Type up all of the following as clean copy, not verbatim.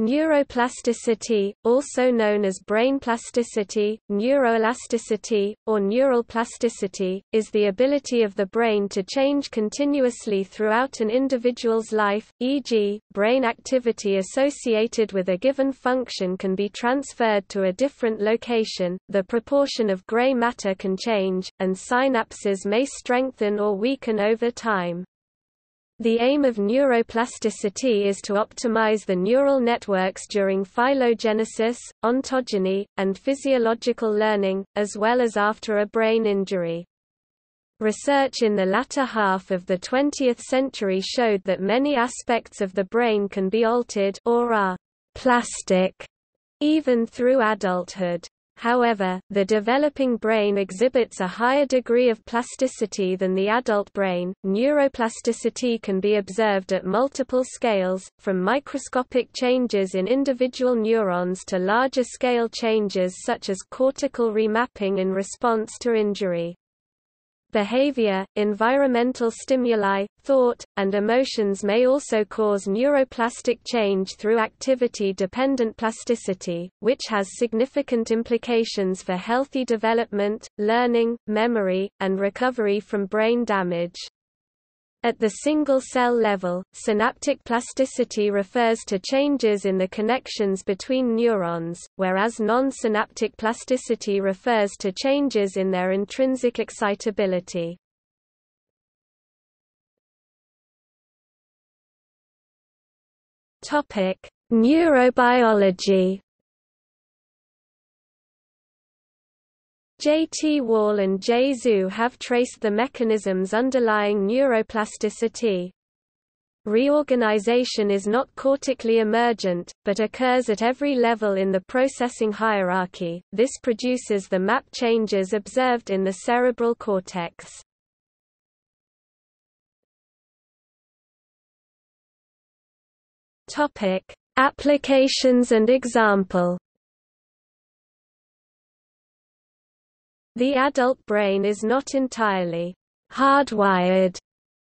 Neuroplasticity, also known as brain plasticity, neuroelasticity, or neural plasticity, is the ability of the brain to change continuously throughout an individual's life, e.g., brain activity associated with a given function can be transferred to a different location, the proportion of gray matter can change, and synapses may strengthen or weaken over time. The aim of neuroplasticity is to optimize the neural networks during phylogenesis, ontogeny, and physiological learning, as well as after a brain injury. Research in the latter half of the 20th century showed that many aspects of the brain can be altered or are plastic, even through adulthood. However, the developing brain exhibits a higher degree of plasticity than the adult brain. Neuroplasticity can be observed at multiple scales, from microscopic changes in individual neurons to larger scale changes such as cortical remapping in response to injury. Behavior, environmental stimuli, thought, and emotions may also cause neuroplastic change through activity-dependent plasticity, which has significant implications for healthy development, learning, memory, and recovery from brain damage. At the single-cell level, synaptic plasticity refers to changes in the connections between neurons, whereas non-synaptic plasticity refers to changes in their intrinsic excitability. Neurobiology. J. T. Wall and J. Zhu have traced the mechanisms underlying neuroplasticity. Reorganization is not cortically emergent, but occurs at every level in the processing hierarchy. This produces the map changes observed in the cerebral cortex. Topic: Applications and example. The adult brain is not entirely hardwired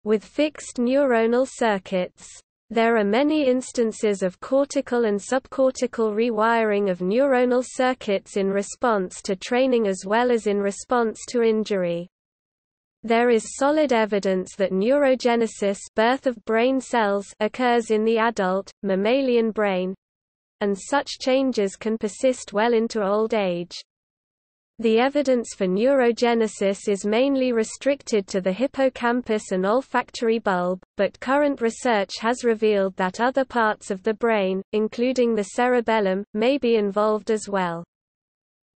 with fixed neuronal circuits. There are many instances of cortical and subcortical rewiring of neuronal circuits in response to training as well as in response to injury. There is solid evidence that neurogenesis, birth of brain cells, occurs in the adult, mammalian brain, and such changes can persist well into old age. The evidence for neurogenesis is mainly restricted to the hippocampus and olfactory bulb, but current research has revealed that other parts of the brain, including the cerebellum, may be involved as well.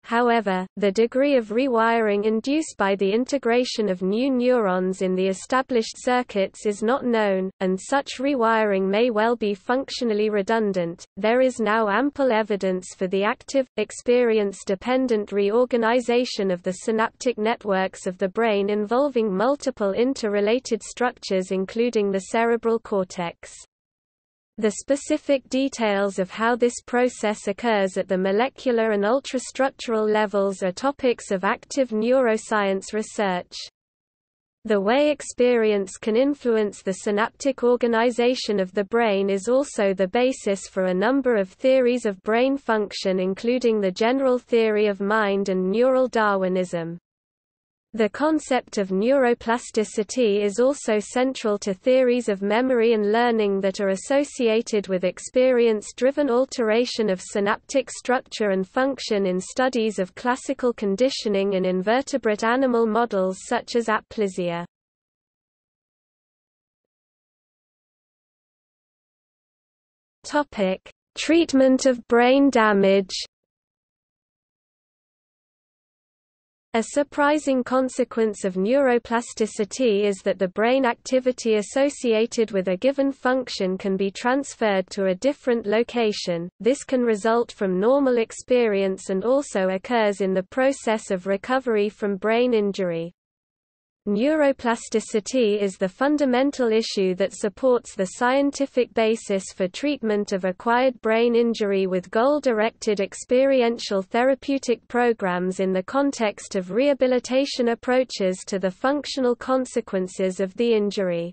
However, the degree of rewiring induced by the integration of new neurons in the established circuits is not known, and such rewiring may well be functionally redundant. There is now ample evidence for the active, experience-dependent reorganization of the synaptic networks of the brain involving multiple interrelated structures, including the cerebral cortex. The specific details of how this process occurs at the molecular and ultrastructural levels are topics of active neuroscience research. The way experience can influence the synaptic organization of the brain is also the basis for a number of theories of brain function, including the general theory of mind and neural Darwinism. The concept of neuroplasticity is also central to theories of memory and learning that are associated with experience-driven alteration of synaptic structure and function in studies of classical conditioning in invertebrate animal models such as aplasia. Topic: Treatment of brain damage. A surprising consequence of neuroplasticity is that the brain activity associated with a given function can be transferred to a different location. This can result from normal experience and also occurs in the process of recovery from brain injury. Neuroplasticity is the fundamental issue that supports the scientific basis for treatment of acquired brain injury with goal-directed experiential therapeutic programs in the context of rehabilitation approaches to the functional consequences of the injury.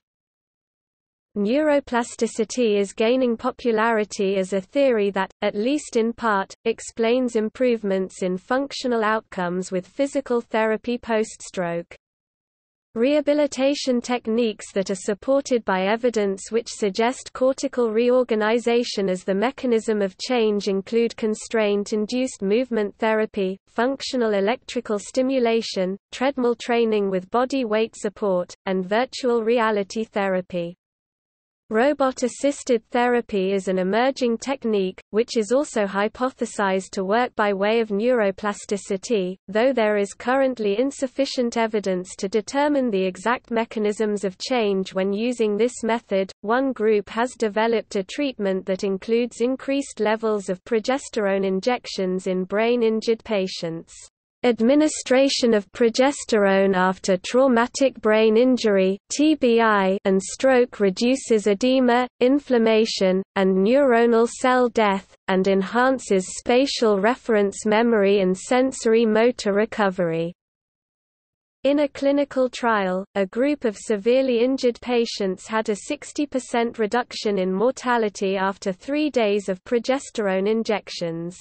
Neuroplasticity is gaining popularity as a theory that, at least in part, explains improvements in functional outcomes with physical therapy post-stroke. Rehabilitation techniques that are supported by evidence which suggest cortical reorganization as the mechanism of change include constraint-induced movement therapy, functional electrical stimulation, treadmill training with body weight support, and virtual reality therapy. Robot-assisted therapy is an emerging technique, which is also hypothesized to work by way of neuroplasticity, though there is currently insufficient evidence to determine the exact mechanisms of change when using this method. One group has developed a treatment that includes increased levels of progesterone injections in brain-injured patients. Administration of progesterone after traumatic brain injury (TBI) and stroke reduces edema, inflammation, and neuronal cell death, and enhances spatial reference memory and sensory motor recovery. In a clinical trial, a group of severely injured patients had a 60% reduction in mortality after 3 days of progesterone injections.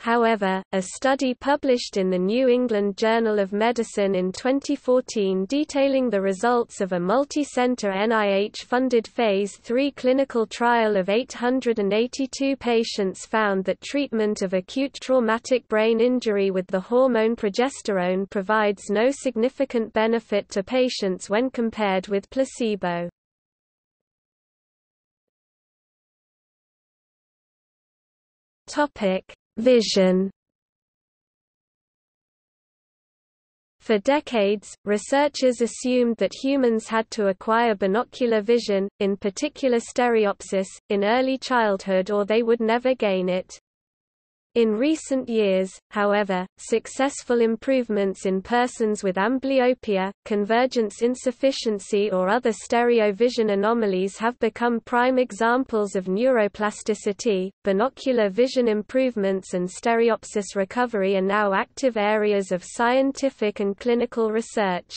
However, a study published in the New England Journal of Medicine in 2014 detailing the results of a multi-center NIH-funded Phase III clinical trial of 882 patients found that treatment of acute traumatic brain injury with the hormone progesterone provides no significant benefit to patients when compared with placebo. Vision. For decades, researchers assumed that humans had to acquire binocular vision, in particular stereopsis, in early childhood or they would never gain it. In recent years, however, successful improvements in persons with amblyopia, convergence insufficiency or other stereovision anomalies have become prime examples of neuroplasticity. Binocular vision improvements and stereopsis recovery are now active areas of scientific and clinical research.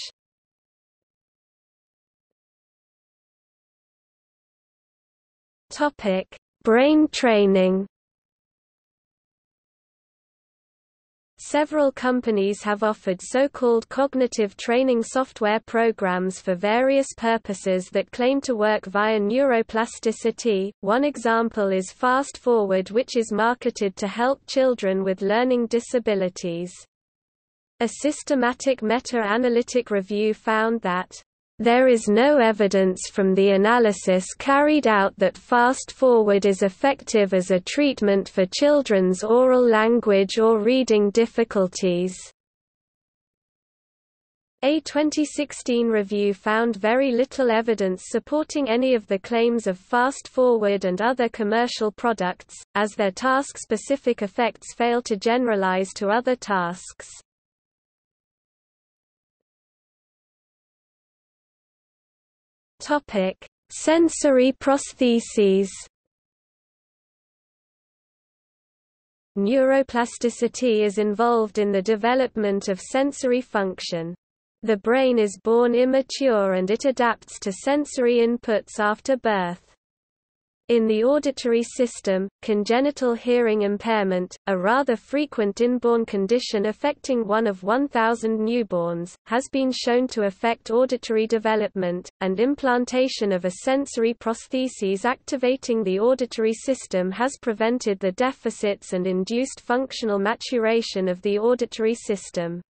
Topic: Brain training. Several companies have offered so-called cognitive training software programs for various purposes that claim to work via neuroplasticity. One example is Fast ForWord, which is marketed to help children with learning disabilities. A systematic meta-analytic review found that there is no evidence from the analysis carried out that Fast ForWord is effective as a treatment for children's oral language or reading difficulties. A 2016 review found very little evidence supporting any of the claims of Fast ForWord and other commercial products, as their task-specific effects fail to generalize to other tasks. Topic: Sensory prostheses. Neuroplasticity is involved in the development of sensory function. The brain is born immature and it adapts to sensory inputs after birth. In the auditory system, congenital hearing impairment, a rather frequent inborn condition affecting one of 1,000 newborns, has been shown to affect auditory development, and implantation of a sensory prosthesis activating the auditory system has prevented the deficits and induced functional maturation of the auditory system.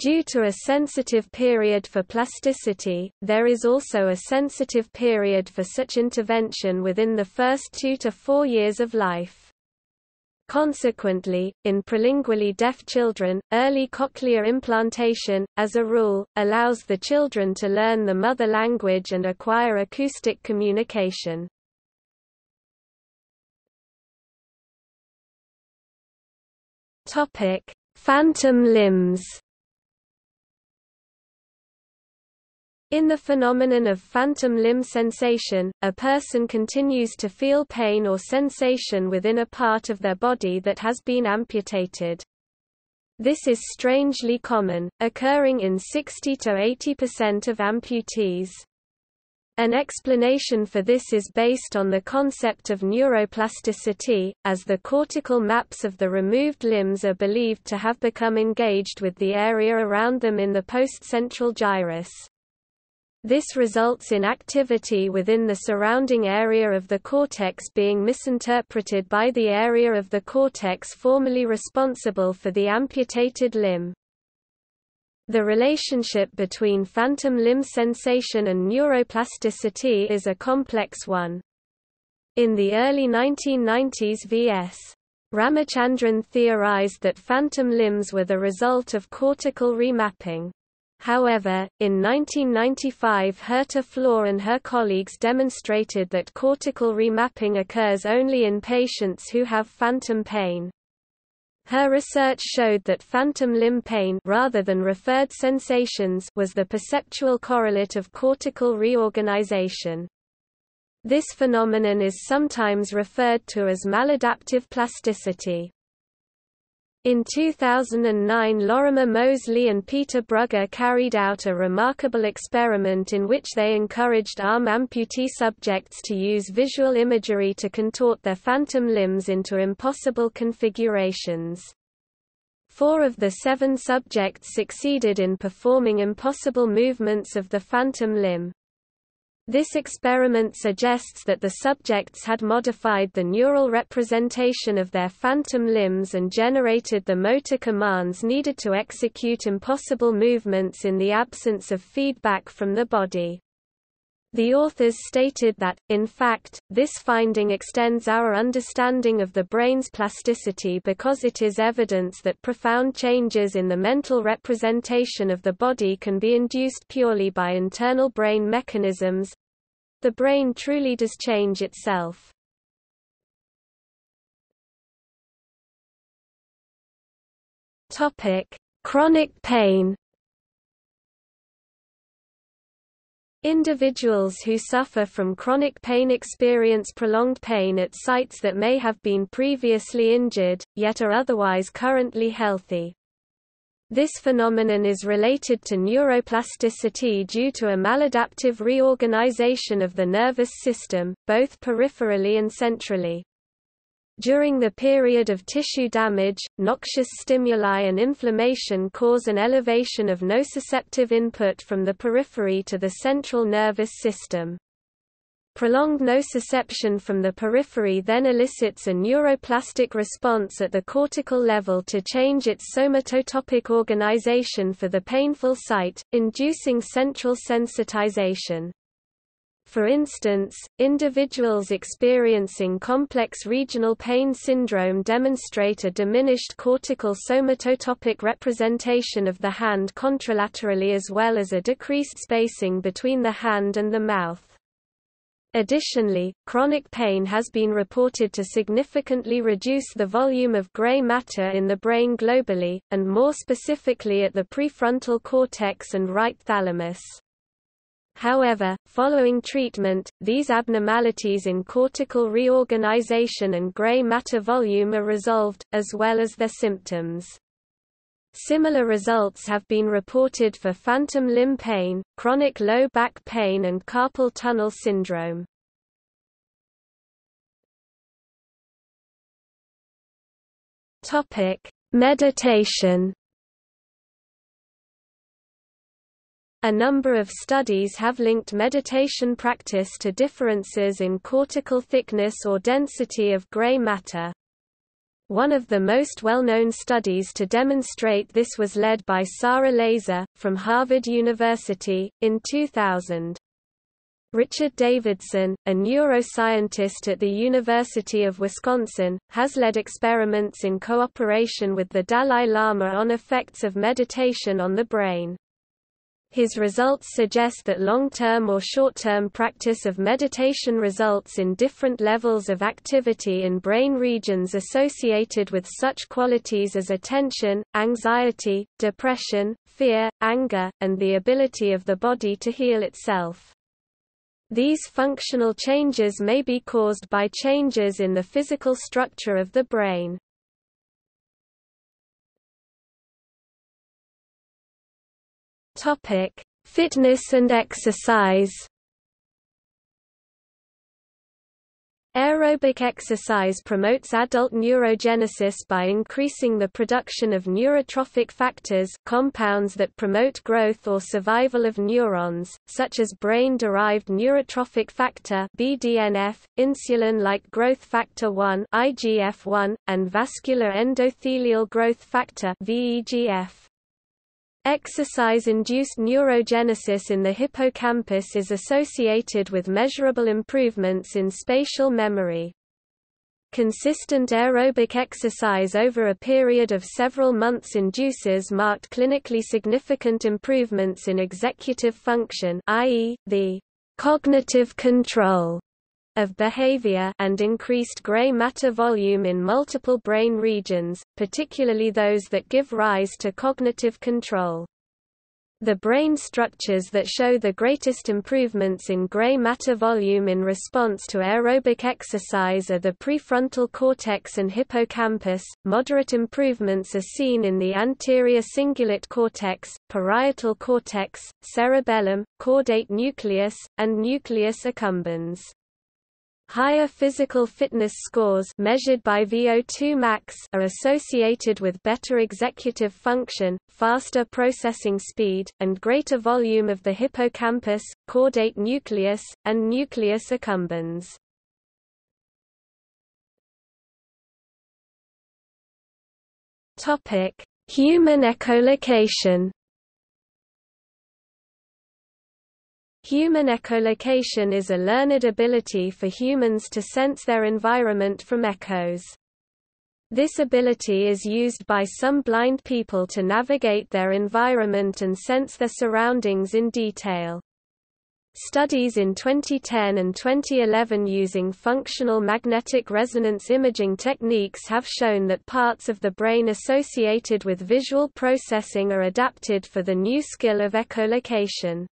Due to a sensitive period for plasticity, there is also a sensitive period for such intervention within the first 2 to 4 years of life. Consequently, in prelingually deaf children, early cochlear implantation, as a rule, allows the children to learn the mother language and acquire acoustic communication. Topic: Phantom limbs. In the phenomenon of phantom limb sensation, a person continues to feel pain or sensation within a part of their body that has been amputated. This is strangely common, occurring in 60 to 80% of amputees. An explanation for this is based on the concept of neuroplasticity, as the cortical maps of the removed limbs are believed to have become engaged with the area around them in the postcentral gyrus. This results in activity within the surrounding area of the cortex being misinterpreted by the area of the cortex formerly responsible for the amputated limb. The relationship between phantom limb sensation and neuroplasticity is a complex one. In the early 1990s, V.S. Ramachandran theorized that phantom limbs were the result of cortical remapping. However, in 1995 Herta Flor and her colleagues demonstrated that cortical remapping occurs only in patients who have phantom pain. Her research showed that phantom limb pain rather than referred sensations was the perceptual correlate of cortical reorganization. This phenomenon is sometimes referred to as maladaptive plasticity. In 2009, Lorimer Mosley and Peter Brugger carried out a remarkable experiment in which they encouraged arm amputee subjects to use visual imagery to contort their phantom limbs into impossible configurations. 4 of the 7 subjects succeeded in performing impossible movements of the phantom limb. This experiment suggests that the subjects had modified the neural representation of their phantom limbs and generated the motor commands needed to execute impossible movements in the absence of feedback from the body. The authors stated that, in fact, this finding extends our understanding of the brain's plasticity because it is evidence that profound changes in the mental representation of the body can be induced purely by internal brain mechanisms. The brain truly does change itself. Chronic pain. Individuals who suffer from chronic pain experience prolonged pain at sites that may have been previously injured, yet are otherwise currently healthy. This phenomenon is related to neuroplasticity due to a maladaptive reorganization of the nervous system, both peripherally and centrally. During the period of tissue damage, noxious stimuli and inflammation cause an elevation of nociceptive input from the periphery to the central nervous system. Prolonged nociception from the periphery then elicits a neuroplastic response at the cortical level to change its somatotopic organization for the painful site, inducing central sensitization. For instance, individuals experiencing complex regional pain syndrome demonstrate a diminished cortical somatotopic representation of the hand contralaterally as well as a decreased spacing between the hand and the mouth. Additionally, chronic pain has been reported to significantly reduce the volume of gray matter in the brain globally, and more specifically at the prefrontal cortex and right thalamus. However, following treatment, these abnormalities in cortical reorganization and gray matter volume are resolved, as well as their symptoms. Similar results have been reported for phantom limb pain, chronic low back pain and carpal tunnel syndrome. Meditation. A number of studies have linked meditation practice to differences in cortical thickness or density of gray matter. One of the most well-known studies to demonstrate this was led by Sara Lazar, from Harvard University, in 2000. Richard Davidson, a neuroscientist at the University of Wisconsin, has led experiments in cooperation with the Dalai Lama on effects of meditation on the brain. His results suggest that long-term or short-term practice of meditation results in different levels of activity in brain regions associated with such qualities as attention, anxiety, depression, fear, anger, and the ability of the body to heal itself. These functional changes may be caused by changes in the physical structure of the brain. Fitness and exercise. Aerobic exercise promotes adult neurogenesis by increasing the production of neurotrophic factors, compounds that promote growth or survival of neurons, such as brain-derived neurotrophic factor (BDNF), insulin-like growth factor 1 (IGF-1), and vascular endothelial growth factor (VEGF). Exercise-induced neurogenesis in the hippocampus is associated with measurable improvements in spatial memory. Consistent aerobic exercise over a period of several months induces marked clinically significant improvements in executive function, i.e., the cognitive control of behavior, and increased gray matter volume in multiple brain regions, particularly those that give rise to cognitive control. The brain structures that show the greatest improvements in gray matter volume in response to aerobic exercise are the prefrontal cortex and hippocampus. Moderate improvements are seen in the anterior cingulate cortex, parietal cortex, cerebellum, chordate nucleus, and nucleus accumbens. Higher physical fitness scores measured by VO2 max are associated with better executive function, faster processing speed, and greater volume of the hippocampus, chordate nucleus, and nucleus accumbens. Topic: Human echolocation. Human echolocation is a learned ability for humans to sense their environment from echoes. This ability is used by some blind people to navigate their environment and sense their surroundings in detail. Studies in 2010 and 2011 using functional magnetic resonance imaging techniques have shown that parts of the brain associated with visual processing are adapted for the new skill of echolocation.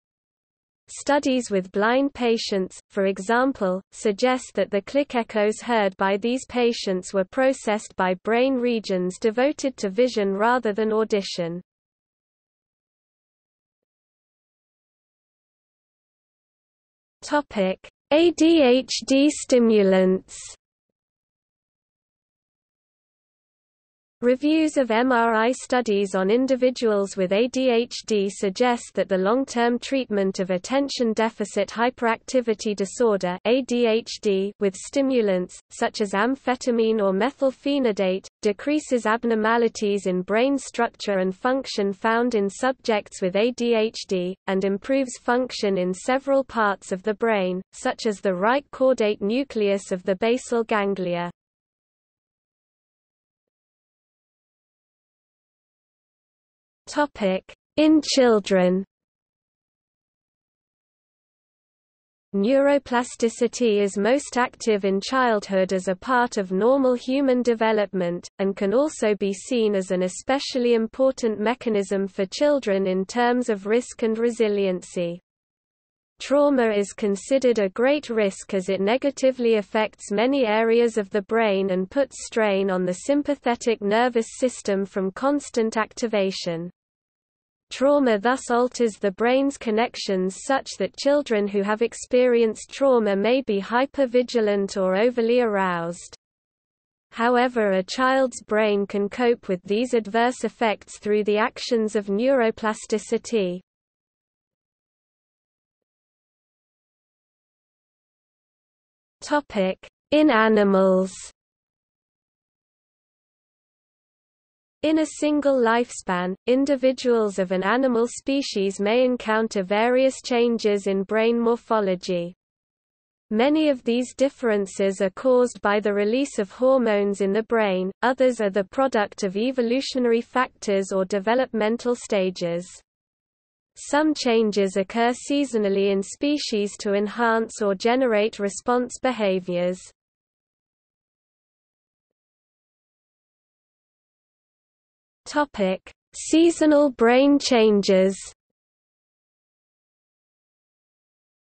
Studies with blind patients, for example, suggest that the click echoes heard by these patients were processed by brain regions devoted to vision rather than audition. Topic: ADHD stimulants. Reviews of MRI studies on individuals with ADHD suggest that the long-term treatment of attention deficit hyperactivity disorder (ADHD) with stimulants, such as amphetamine or methylphenidate, decreases abnormalities in brain structure and function found in subjects with ADHD, and improves function in several parts of the brain, such as the right chordate nucleus of the basal ganglia. In children, neuroplasticity is most active in childhood as a part of normal human development, and can also be seen as an especially important mechanism for children in terms of risk and resiliency. Trauma is considered a great risk as it negatively affects many areas of the brain and puts strain on the sympathetic nervous system from constant activation. Trauma thus alters the brain's connections such that children who have experienced trauma may be hypervigilant or overly aroused. However, a child's brain can cope with these adverse effects through the actions of neuroplasticity. In animals. In a single lifespan, individuals of an animal species may encounter various changes in brain morphology. Many of these differences are caused by the release of hormones in the brain, others are the product of evolutionary factors or developmental stages. Some changes occur seasonally in species to enhance or generate response behaviors. Topic: Seasonal brain changes.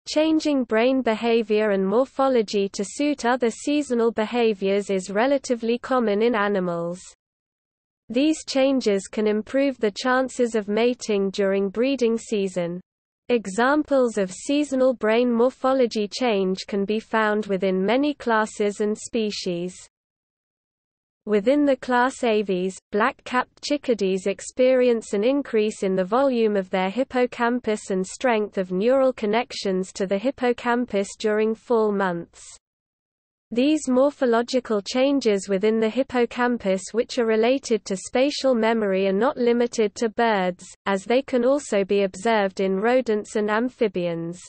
Changing brain behavior and morphology to suit other seasonal behaviors is relatively common in animals. These changes can improve the chances of mating during breeding season. Examples of seasonal brain morphology change can be found within many classes and species. Within the class Aves, black-capped chickadees experience an increase in the volume of their hippocampus and strength of neural connections to the hippocampus during fall months. These morphological changes within the hippocampus, which are related to spatial memory, are not limited to birds, as they can also be observed in rodents and amphibians.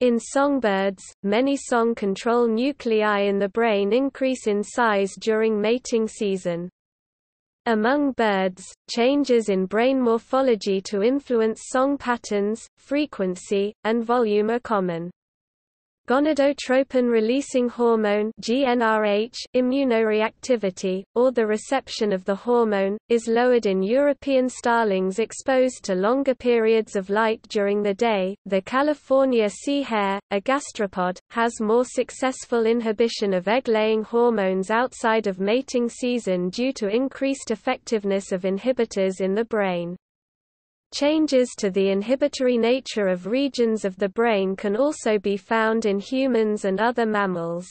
In songbirds, many song control nuclei in the brain increase in size during mating season. Among birds, changes in brain morphology to influence song patterns, frequency, and volume are common. Gonadotropin-releasing hormone (GnRH) immunoreactivity, or the reception of the hormone, is lowered in European starlings exposed to longer periods of light during the day. The California sea hare, a gastropod, has more successful inhibition of egg-laying hormones outside of mating season due to increased effectiveness of inhibitors in the brain. Changes to the inhibitory nature of regions of the brain can also be found in humans and other mammals.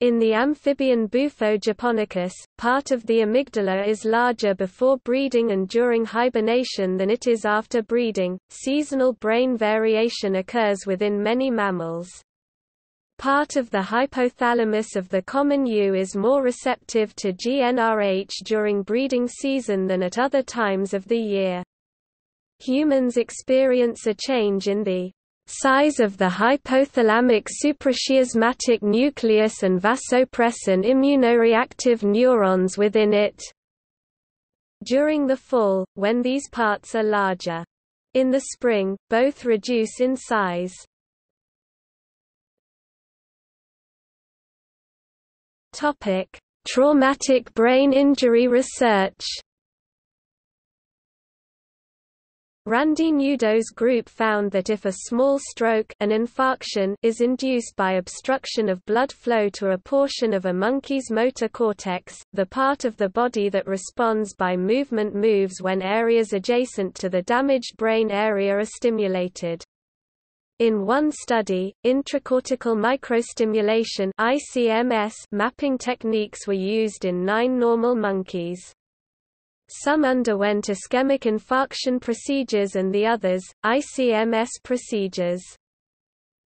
In the amphibian Bufo japonicus, part of the amygdala is larger before breeding and during hibernation than it is after breeding. Seasonal brain variation occurs within many mammals. Part of the hypothalamus of the common ewe is more receptive to GnRH during breeding season than at other times of the year. Humans experience a change in the size of the hypothalamic suprachiasmatic nucleus and vasopressin immunoreactive neurons within it during the fall, when these parts are larger. In the spring, both reduce in size. Traumatic brain injury research. Randy Nudo's group found that if a small stroke, an infarction, is induced by obstruction of blood flow to a portion of a monkey's motor cortex, the part of the body that responds by movement moves when areas adjacent to the damaged brain area are stimulated. In one study, intracortical microstimulation (ICMS) mapping techniques were used in 9 normal monkeys. Some underwent ischemic infarction procedures and the others, ICMS procedures.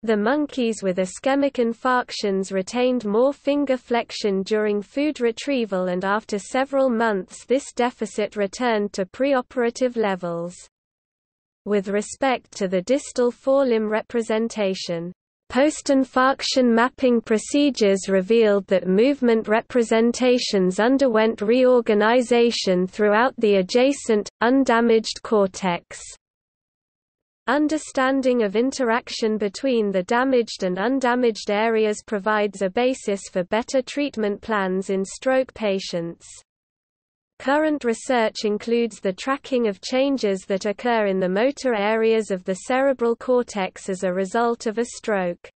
The monkeys with ischemic infarctions retained more finger flexion during food retrieval, and after several months this deficit returned to preoperative levels. With respect to the distal forelimb representation, post-infarction mapping procedures revealed that movement representations underwent reorganization throughout the adjacent, undamaged cortex. Understanding of interaction between the damaged and undamaged areas provides a basis for better treatment plans in stroke patients. Current research includes the tracking of changes that occur in the motor areas of the cerebral cortex as a result of a stroke.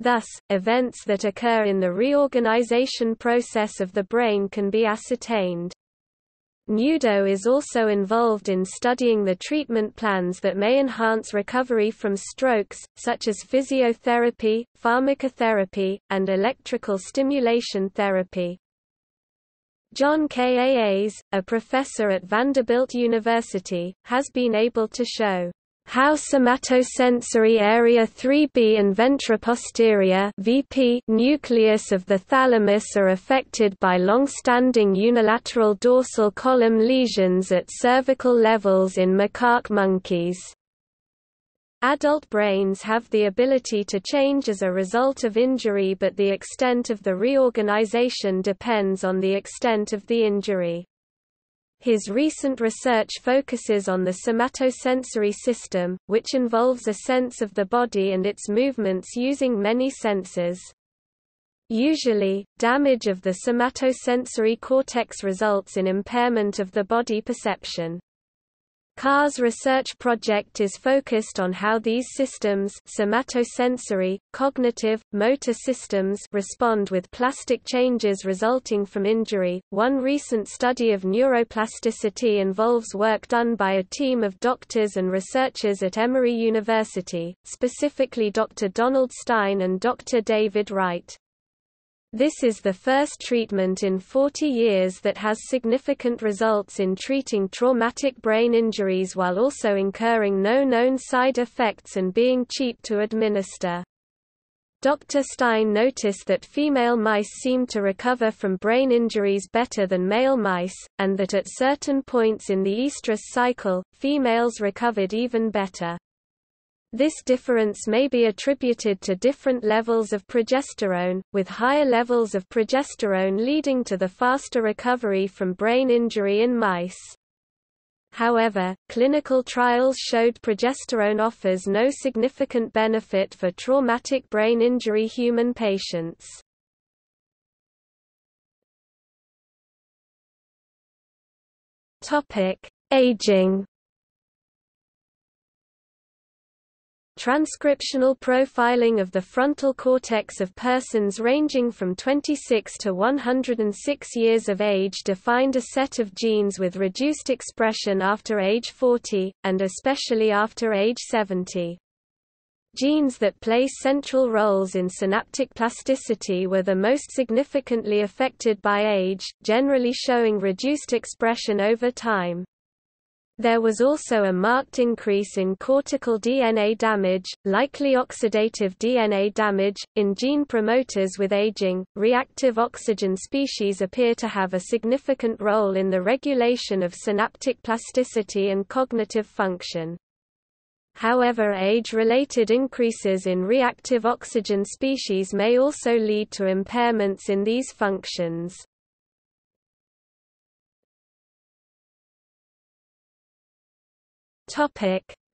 Thus, events that occur in the reorganization process of the brain can be ascertained. Nudo is also involved in studying the treatment plans that may enhance recovery from strokes, such as physiotherapy, pharmacotherapy, and electrical stimulation therapy. John K. Aas, a professor at Vanderbilt University, has been able to show how somatosensory area 3B and ventroposterior (VP) nucleus of the thalamus are affected by long-standing unilateral dorsal column lesions at cervical levels in macaque monkeys. Adult brains have the ability to change as a result of injury, but the extent of the reorganization depends on the extent of the injury. His recent research focuses on the somatosensory system, which involves a sense of the body and its movements using many senses. Usually, damage of the somatosensory cortex results in impairment of the body perception. Kaas' research project is focused on how these systems, somatosensory, cognitive, motor systems, respond with plastic changes resulting from injury. One recent study of neuroplasticity involves work done by a team of doctors and researchers at Emory University, specifically Dr. Donald Stein and Dr. David Wright. This is the first treatment in 40 years that has significant results in treating traumatic brain injuries while also incurring no known side effects and being cheap to administer. Dr. Stein noticed that female mice seemed to recover from brain injuries better than male mice, and that at certain points in the estrus cycle, females recovered even better. This difference may be attributed to different levels of progesterone, with higher levels of progesterone leading to the faster recovery from brain injury in mice. However, clinical trials showed progesterone offers no significant benefit for traumatic brain injury human patients. Aging. Transcriptional profiling of the frontal cortex of persons ranging from 26 to 106 years of age defined a set of genes with reduced expression after age 40, and especially after age 70. Genes that play central roles in synaptic plasticity were the most significantly affected by age, generally showing reduced expression over time. There was also a marked increase in cortical DNA damage, likely oxidative DNA damage, in gene promoters with aging. Reactive oxygen species appear to have a significant role in the regulation of synaptic plasticity and cognitive function. However, age-related increases in reactive oxygen species may also lead to impairments in these functions.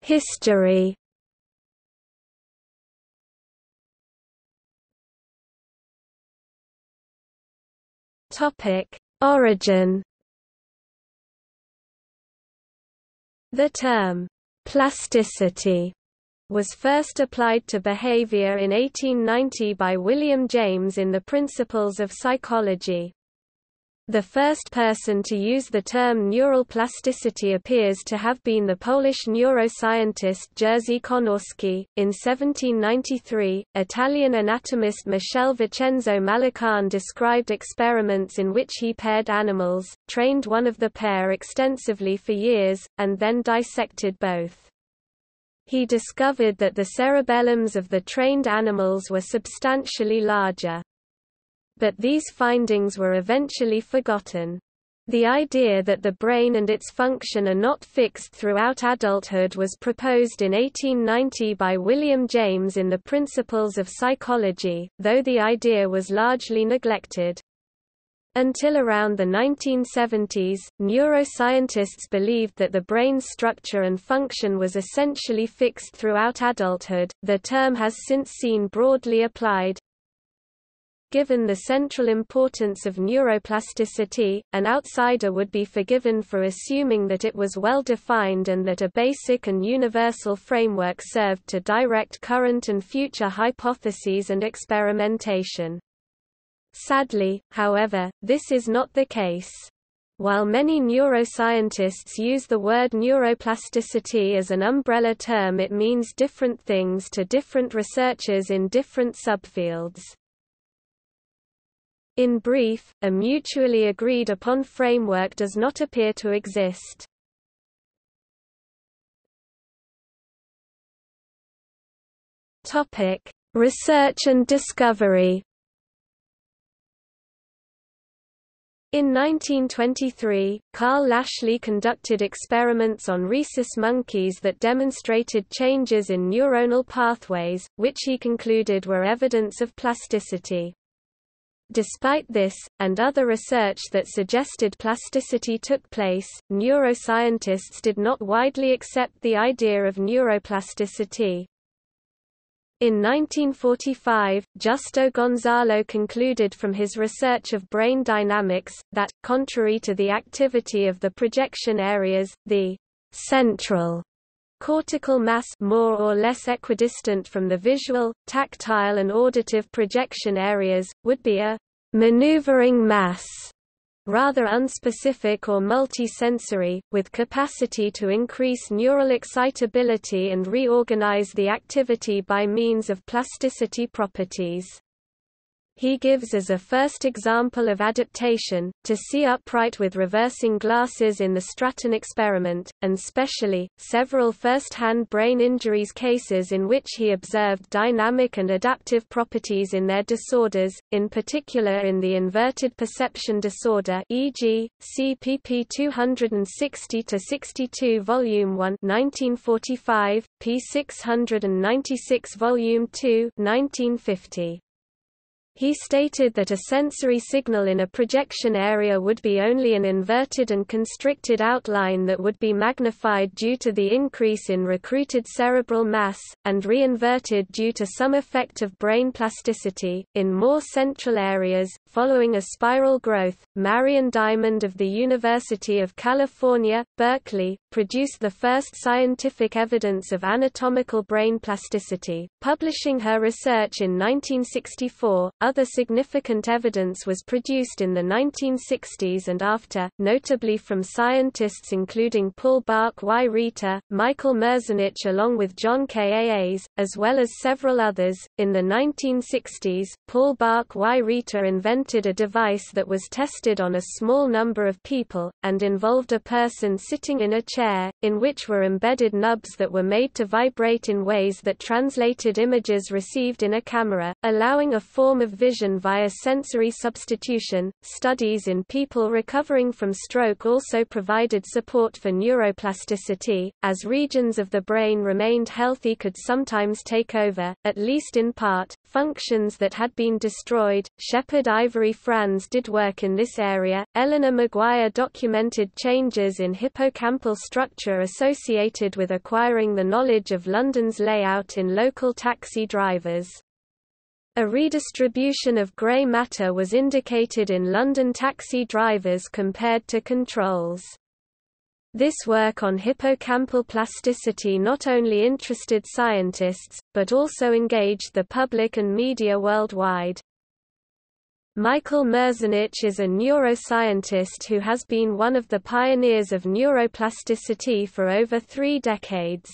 History. Origin. The term plasticity was first applied to behavior in 1890 by William James in The Principles of Psychology. The first person to use the term neural plasticity appears to have been the Polish neuroscientist Jerzy Konorski. In 1793, Italian anatomist Michele Vincenzo Malacarne described experiments in which he paired animals, trained one of the pair extensively for years, and then dissected both. He discovered that the cerebellums of the trained animals were substantially larger. But these findings were eventually forgotten. The idea that the brain and its function are not fixed throughout adulthood was proposed in 1890 by William James in The Principles of Psychology, though the idea was largely neglected. Until around the 1970s, neuroscientists believed that the brain's structure and function was essentially fixed throughout adulthood. The term has since seen broadly applied. Given the central importance of neuroplasticity, an outsider would be forgiven for assuming that it was well defined and that a basic and universal framework served to direct current and future hypotheses and experimentation. Sadly, however, this is not the case. While many neuroscientists use the word neuroplasticity as an umbrella term, it means different things to different researchers in different subfields. In brief, a mutually agreed upon framework does not appear to exist. Topic: Research and discovery. In 1923, Carl Lashley conducted experiments on rhesus monkeys that demonstrated changes in neuronal pathways, which he concluded were evidence of plasticity. Despite this, and other research that suggested plasticity took place, neuroscientists did not widely accept the idea of neuroplasticity. In 1945, Justo Gonzalo concluded from his research of brain dynamics, that, contrary to the activity of the projection areas, the central cortical mass more or less equidistant from the visual, tactile and auditive projection areas, would be a maneuvering mass, rather unspecific or multisensory, with capacity to increase neural excitability and reorganize the activity by means of plasticity properties. He gives as a first example of adaptation, to see upright with reversing glasses in the Stratton experiment, and specially, several first-hand brain injuries cases in which he observed dynamic and adaptive properties in their disorders, in particular in the inverted perception disorder e.g., CPP 260-62 Volume 1 1945, p. 696 Volume 2 1950. He stated that a sensory signal in a projection area would be only an inverted and constricted outline that would be magnified due to the increase in recruited cerebral mass, and reinverted due to some effect of brain plasticity. In more central areas, following a spiral growth, Marian Diamond of the University of California, Berkeley, produced the first scientific evidence of anatomical brain plasticity, publishing her research in 1964. Other significant evidence was produced in the 1960s and after, notably from scientists including Paul Bach Y. Rita, Michael Merzenich, along with John K. Aas, as well as several others. In the 1960s, Paul Bach Y. Rita invented a device that was tested on a small number of people, and involved a person sitting in a chair, in which were embedded nubs that were made to vibrate in ways that translated images received in a camera, allowing a form of vision via sensory substitution. Studies in people recovering from stroke also provided support for neuroplasticity, as regions of the brain remained healthy could sometimes take over, at least in part, functions that had been destroyed. Shepherd Ivory Franz did work in this area. Eleanor Maguire documented changes in hippocampal structure associated with acquiring the knowledge of London's layout in local taxi drivers. A redistribution of grey matter was indicated in London taxi drivers compared to controls. This work on hippocampal plasticity not only interested scientists, but also engaged the public and media worldwide. Michael Merzenich is a neuroscientist who has been one of the pioneers of neuroplasticity for over 3 decades.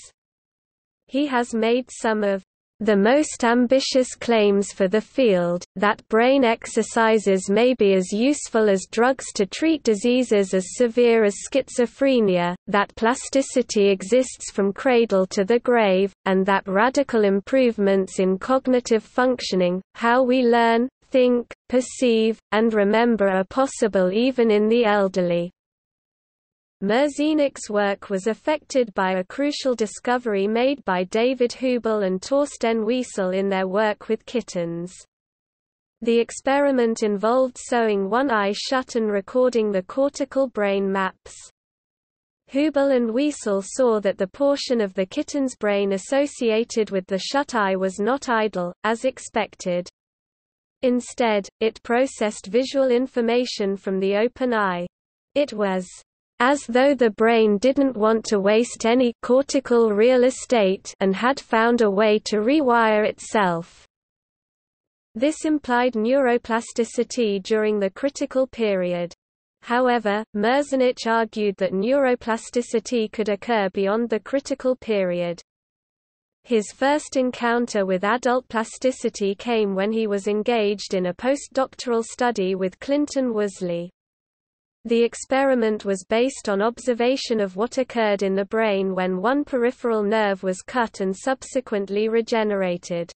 He has made some of the most ambitious claims for the field, that brain exercises may be as useful as drugs to treat diseases as severe as schizophrenia, that plasticity exists from cradle to the grave, and that radical improvements in cognitive functioning, how we learn, think, perceive, and remember are possible even in the elderly. Merzenich's work was affected by a crucial discovery made by David Hubel and Torsten Wiesel in their work with kittens. The experiment involved sewing one eye shut and recording the cortical brain maps. Hubel and Wiesel saw that the portion of the kitten's brain associated with the shut eye was not idle, as expected. Instead, it processed visual information from the open eye. It was as though the brain didn't want to waste any cortical real estate and had found a way to rewire itself. This implied neuroplasticity during the critical period. However, Merzenich argued that neuroplasticity could occur beyond the critical period. His first encounter with adult plasticity came when he was engaged in a postdoctoral study with Clinton Woosley. The experiment was based on observation of what occurred in the brain when one peripheral nerve was cut and subsequently regenerated.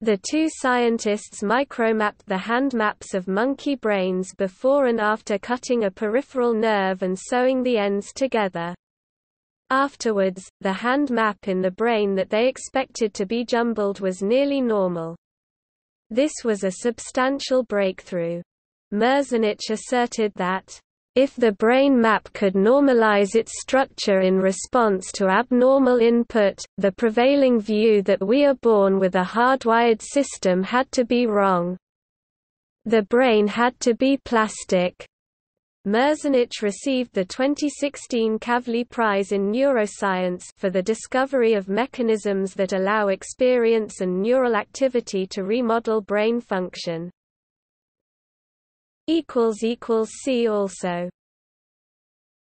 The two scientists micromapped the hand maps of monkey brains before and after cutting a peripheral nerve and sewing the ends together. Afterwards, the hand map in the brain that they expected to be jumbled was nearly normal. This was a substantial breakthrough. Merzenich asserted that, if the brain map could normalize its structure in response to abnormal input, the prevailing view that we are born with a hardwired system had to be wrong. The brain had to be plastic. Merzenich received the 2016 Kavli Prize in Neuroscience for the discovery of mechanisms that allow experience and neural activity to remodel brain function. See also